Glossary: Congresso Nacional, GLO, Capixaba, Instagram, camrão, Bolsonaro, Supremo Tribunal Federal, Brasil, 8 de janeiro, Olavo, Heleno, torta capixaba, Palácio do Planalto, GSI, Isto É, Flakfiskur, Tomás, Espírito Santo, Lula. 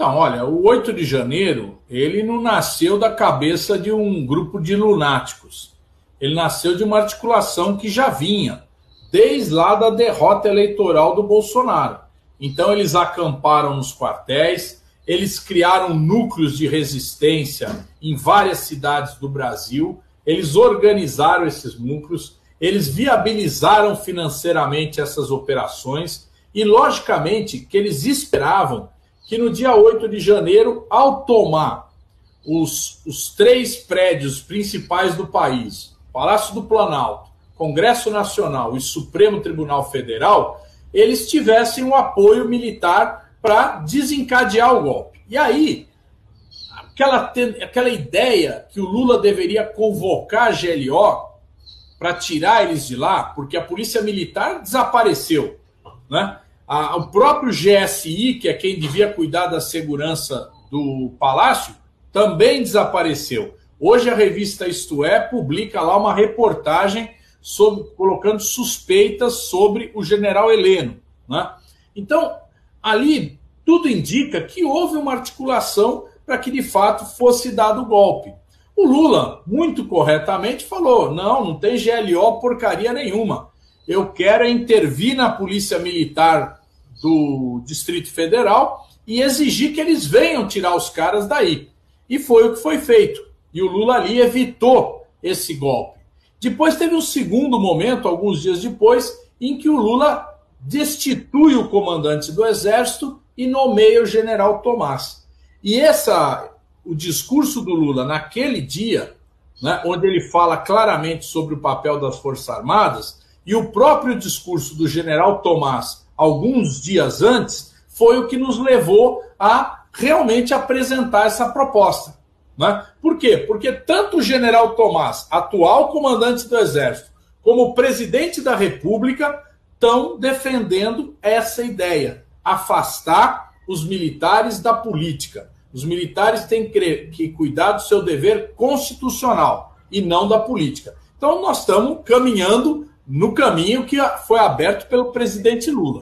Então, olha, o 8 de janeiro, ele não nasceu da cabeça de um grupo de lunáticos. Ele nasceu de uma articulação que já vinha, desde lá da derrota eleitoral do Bolsonaro. Então, eles acamparam nos quartéis, eles criaram núcleos de resistência em várias cidades do Brasil, eles organizaram esses núcleos, eles viabilizaram financeiramente essas operações e, logicamente, que eles esperavam que no dia 8 de janeiro, ao tomar os três prédios principais do país, Palácio do Planalto, Congresso Nacional e Supremo Tribunal Federal, eles tivessem um apoio militar para desencadear o golpe. E aí, aquela ideia que o Lula deveria convocar a GLO para tirar eles de lá, porque a polícia militar desapareceu, né? O próprio GSI, que é quem devia cuidar da segurança do Palácio, também desapareceu. Hoje a revista Isto É publica lá uma reportagem colocando suspeitas sobre o general Heleno, né? Então, ali tudo indica que houve uma articulação para que de fato fosse dado o golpe. O Lula, muito corretamente, falou: não tem GLO porcaria nenhuma. Eu quero intervir na Polícia Militar do Distrito Federal e exigir que eles venham tirar os caras daí. E foi o que foi feito. E o Lula ali evitou esse golpe. Depois teve um segundo momento, alguns dias depois, em que o Lula destitui o comandante do Exército e nomeia o general Tomás. E o discurso do Lula naquele dia, né, onde ele fala claramente sobre o papel das Forças Armadas, e o próprio discurso do general Tomás alguns dias antes, foi o que nos levou a realmente apresentar essa proposta, né? Por quê? Porque tanto o general Tomás, atual comandante do Exército, como o presidente da República, estão defendendo essa ideia: afastar os militares da política. Os militares têm que cuidar do seu dever constitucional e não da política. Então nós estamos caminhando no caminho que foi aberto pelo presidente Lula.